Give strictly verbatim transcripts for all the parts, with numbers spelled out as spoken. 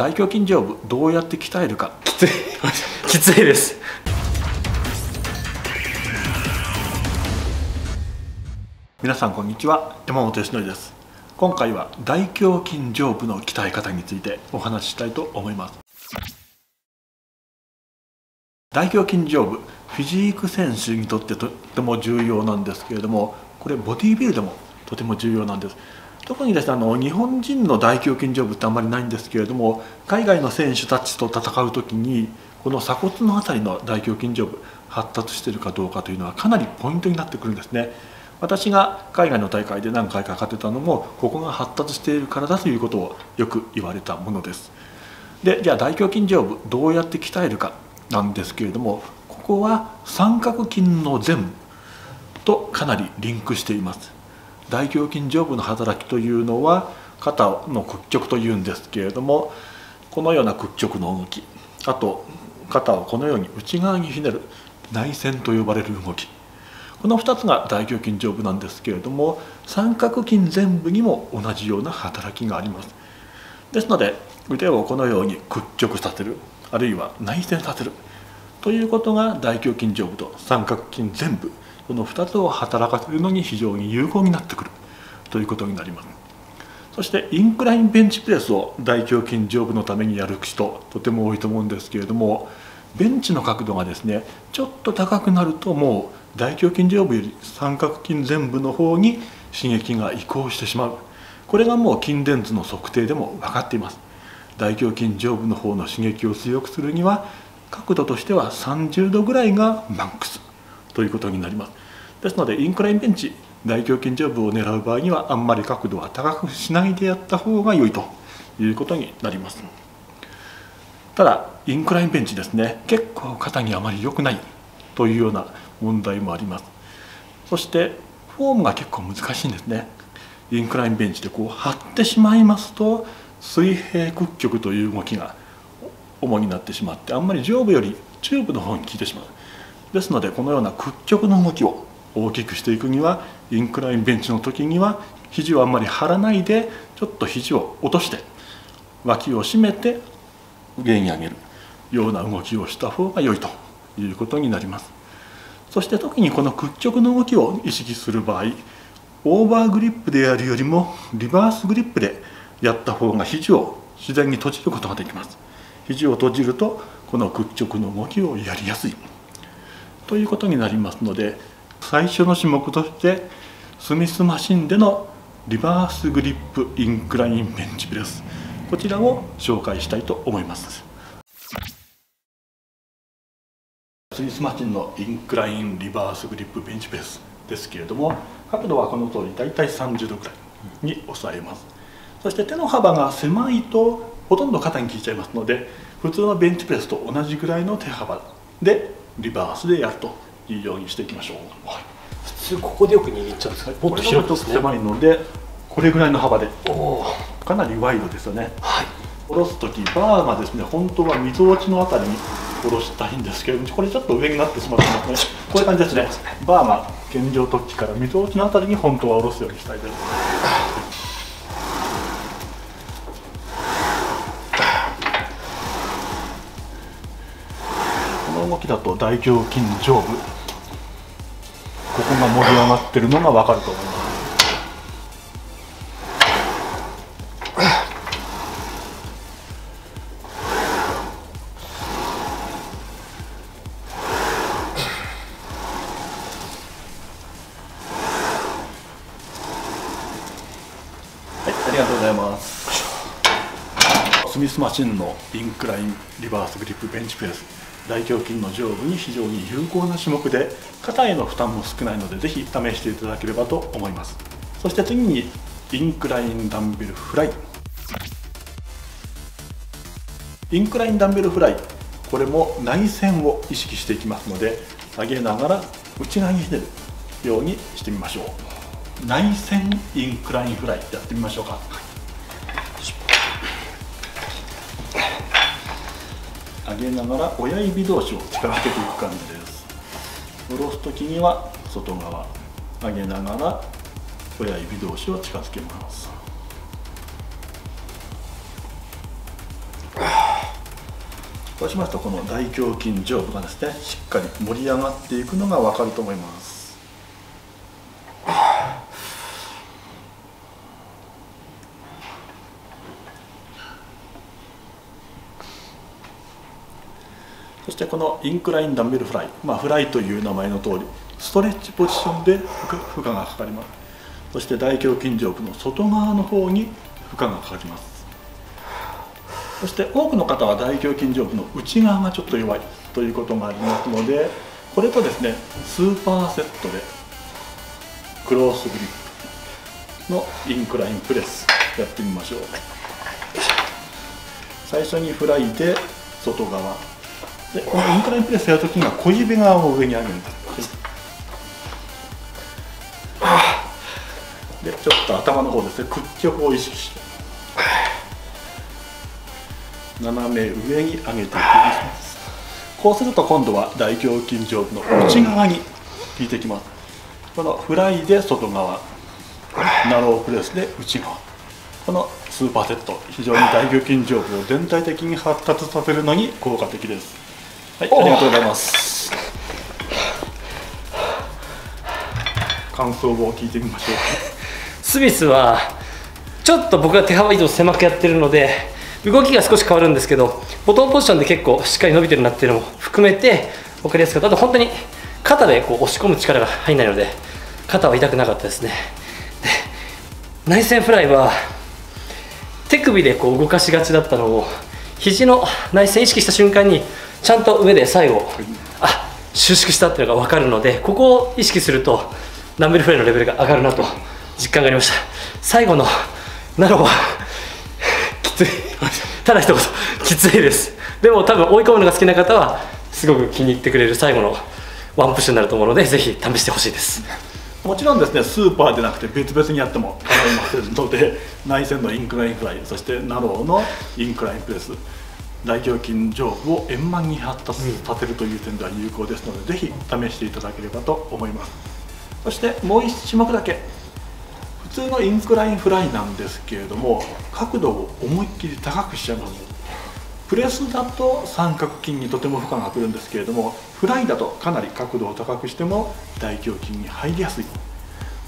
大胸筋上部どうやって鍛えるか。きついきついです。皆さんこんにちは、山本義典です。今回は大胸筋上部の鍛え方についてお話ししたいと思います。大胸筋上部、フィジーク選手にとってとっても重要なんですけれども、これボディービルでもとても重要なんです。特にですね、あの日本人の大胸筋上部ってあんまりないんですけれども、海外の選手たちと戦う時にこの鎖骨の辺りの大胸筋上部発達しているかどうかというのはかなりポイントになってくるんですね。私が海外の大会で何回か勝てたのもここが発達しているからだということをよく言われたものです。で、じゃあ大胸筋上部どうやって鍛えるかなんですけれども、ここは三角筋の前部とかなりリンクしています。大胸筋上部の働きというのは肩の屈曲というんですけれども、このような屈曲の動き、あと肩をこのように内側にひねる内旋と呼ばれる動き、このふたつが大胸筋上部なんですけれども、三角筋前部にも同じような働きがあります。ですので腕をこのように屈曲させる、あるいは内旋させるということが大胸筋上部と三角筋前部、このふたつを働かせるのに非常に有効になってくるということになります。そしてインクラインベンチプレスを大胸筋上部のためにやる人とても多いと思うんですけれども、ベンチの角度がですねちょっと高くなるともう大胸筋上部より三角筋前部の方に刺激が移行してしまう。これがもう筋電図の測定でも分かっています。大胸筋上部の方の刺激を強くするには角度としてはさんじゅうどぐらいがマックスということになります。ですのでインクラインベンチ、大胸筋上部を狙う場合にはあんまり角度は高くしないでやった方が良いということになります。ただインクラインベンチですね、結構肩にあまり良くないというような問題もあります。そしてフォームが結構難しいんですね。インクラインベンチでこう張ってしまいますと水平屈曲という動きが主になってしまって、あんまり上部より中部の方に効いてしまう。ですのでこのような屈曲の動きを大きくしていくには、インクラインベンチの時には肘をあんまり張らないで、ちょっと肘を落として脇を締めて上に上げるような動きをした方が良いということになります。そして特にこの屈曲の動きを意識する場合、オーバーグリップでやるよりもリバースグリップでやった方が肘を自然に閉じることができます。肘を閉じるとこの屈曲の動きをやりやすいということになりますので、最初の種目としてスミスマシンでのリバースグリップインクラインベンチプレス、こちらを紹介したいと思います。スミスマシンのインクラインリバースグリップベンチプレスですけれども、角度はこの通りだいたいさんじゅうどくらいに抑えます。そして手の幅が狭いとほとんど肩に効いちゃいますので、普通のベンチプレスと同じぐらいの手幅でリバースでやるといいようにしていきましょう。はい、普通ここでよく握っちゃうんですか。もっと広く狭いので、これぐらいの幅で、かなりワイドですよね。はい、下ろすときバーがですね、本当はみぞおちのあたりに下ろしたいんですけれども、これちょっと上になってしまってますね。こういう感じですね。バーが現状突起からみぞおちのあたりに本当は下ろすようにしたいです。この動きだと大胸筋上部。ここが盛り上がってるのが分かると思います。はい、ありがとうございます。スミスマシンのインクラインリバースグリップベンチプレス、大胸筋の上部に非常に有効な種目で、肩への負担も少ないので、ぜひ試していただければと思います。そして次にインクラインダンベルフライ。インクラインダンベルフライ、これも内旋を意識していきますので、上げながら内側にひねるようにしてみましょう。内旋インクラインフライやってみましょうか。上げながら親指同士を近づけていく感じです。下ろす時には外側、上げながら親指同士を近づけます。そうしますと、この大胸筋上部がですねしっかり盛り上がっていくのが分かると思います。そしてこのインクラインダンベルフライ、まあ、フライという名前の通りストレッチポジションで負荷がかかります。そして大胸筋上部の外側の方に負荷がかかります。そして多くの方は大胸筋上部の内側がちょっと弱いということがありますので、これとですねスーパーセットでクロースグリップのインクラインプレスやってみましょう。最初にフライで外側で、このインクラインプレスやるときには小指側を上に上げるんです。で、ちょっと頭の方ですね、屈曲を意識して斜め上に上げていきます。こうすると今度は大胸筋上部の内側に効いてきます。このフライで外側、ナロープレスで内側。このスーパーセット、非常に大胸筋上部を全体的に発達させるのに効果的です。はい、ありがとうございます。感想を聞いてみましょう。スミスはちょっと僕が手幅以上狭くやってるので動きが少し変わるんですけど、ボトムポジションで結構しっかり伸びてるなっていうのも含めて分かりやすかった。あと本当に肩でこう押し込む力が入らないので肩は痛くなかったですね。で、内旋フライは手首でこう動かしがちだったのを肘の内旋意識した瞬間にちゃんと上で最後、あ、収縮したっていうのが分かるので、ここを意識するとダンベルフライのレベルが上がるなと実感がありました。最後のナローはきつい、ただ一言きついです。でも多分追い込むのが好きな方はすごく気に入ってくれる最後のワンプッシュになると思うので、ぜひ試してほしいです。もちろんですねスーパーでなくて別々にやっても構いませんので内旋のインクラインフライ、そしてナローのインクラインプレス、大胸筋上部を円満に発達させるという点では有効ですので、ぜひ試していただければと思います。そしてもう一種目だけ、普通のインクラインフライなんですけれども角度を思いっきり高くしちゃいます。プレスだと三角筋にとても負荷がくるんですけれども、フライだとかなり角度を高くしても大胸筋に入りやすい。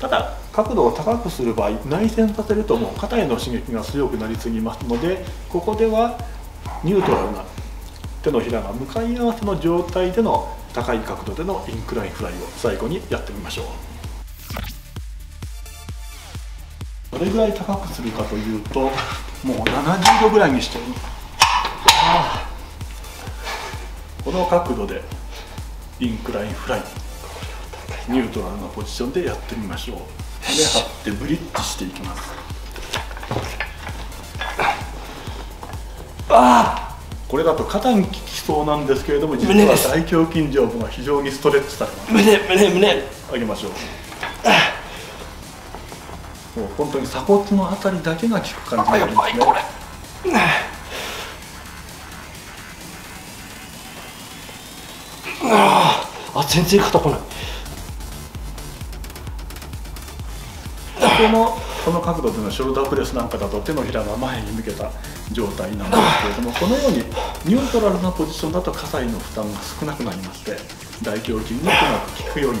ただ角度を高くする場合内旋させるともう肩への刺激が強くなりすぎますので、ここではニュートラルな手のひらが向かい合わせの状態での高い角度でのインクラインフライを最後にやってみましょう。どれぐらい高くするかというと、もうななじゅうどぐらいにして、この角度でインクラインフライニュートラルなポジションでやってみましょう。胸張ってブリッジしていきます。あー、これだと肩に効きそうなんですけれども、実は大胸筋上部が非常にストレッチされます。胸、胸、胸上げましょう。もう本当に鎖骨のあたりだけが効く感じになりますね。ああ、全然肩こない。このこの角度でのショルダープレスなんかだと手のひらが前に向けた状態なんですけれども、このようにニュートラルなポジションだと下腿の負担が少なくなりまして、大胸筋にうまく効くように、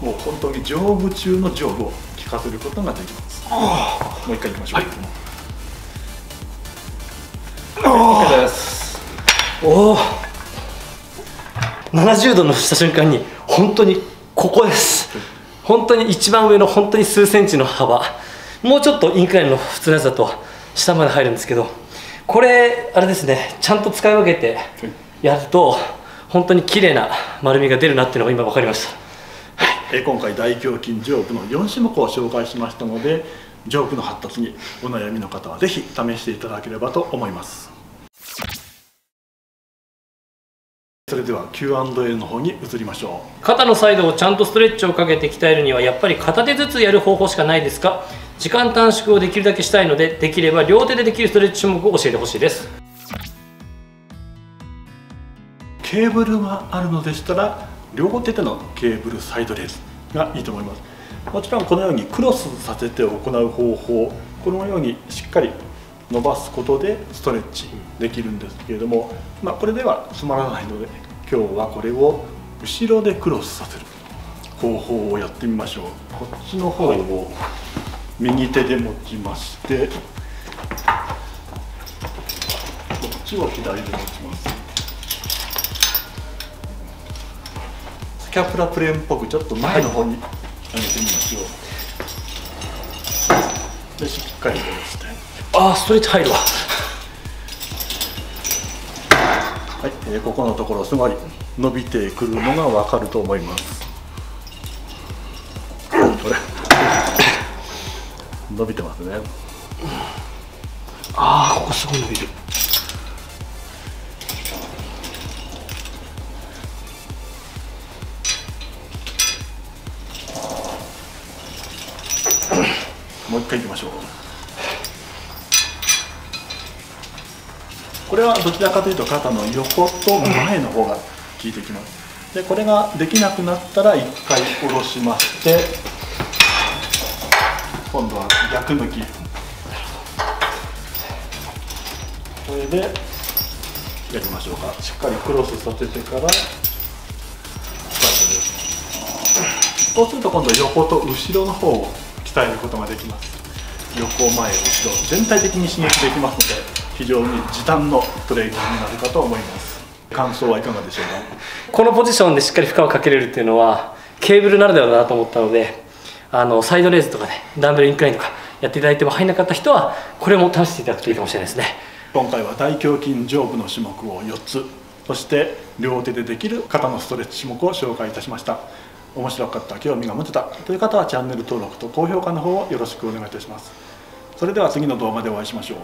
もう本当に上部中の上部を効かせることができます。もう一回いきましょう。はい、OKです。おお、ななじゅうどのした瞬間に本当にここです。本当に一番上の本当に数センチの幅、もうちょっとインクラインの普通のやつだと下まで入るんですけど、これあれですね、ちゃんと使い分けてやると本当に綺麗な丸みが出るなっていうのが今分かりました。はい、今回大胸筋上部のよんしゅもくを紹介しましたので、上部の発達にお悩みの方はぜひ試していただければと思います。それでは キューアンドエー の方に移りましょう。肩のサイドをちゃんとストレッチをかけて鍛えるにはやっぱり片手ずつやる方法しかないですか？時間短縮をできるだけしたいので、できれば両手でできるストレッチ種目を教えてほしいです。ケーブルがあるのでしたら両手でのケーブルサイドレースがいいと思います。もちろんこのようにクロスさせて行う方法、このようにしっかり伸ばすことでストレッチできるんですけれども、まあ、これではつまらないので今日はこれを後ろでクロスさせる方法をやってみましょう。こっちの方を右手で持ちまして、こっちを左で持ちます。スキャプラプレーンっぽくちょっと前の方に上げてみましょう、はい、でしっかり戻して、ああストレッチ入るわ。はい、えー、ここのところすごい伸びてくるのが分かると思います。伸びてますね。ああ、ここすごい伸びる。もう一回いきましょう。これはどちらかというと肩の横と前の方が効いてきます。で、これができなくなったら一回下ろしまして。今度は逆向き、これでやりましょうか。しっかりクロスさせてからそうすると今度横と後ろの方を鍛えることができます。横前後ろ全体的に刺激できますので非常に時短のトレーニングになるかと思います。感想はいかがでしょうか。このポジションでしっかり負荷をかけれるっていうのはケーブルならではだなと思ったので、あのサイドレーズとかね、ダンベルインクラインとかやっていただいても入らなかった人はこれも試していただくといいかもしれないですね。今回は大胸筋上部の種目をよっつ、そして両手でできる肩のストレッチ種目を紹介いたしました。面白かった、興味が持てたという方はチャンネル登録と高評価の方をよろしくお願いいたします。それでは次の動画でお会いしましょう。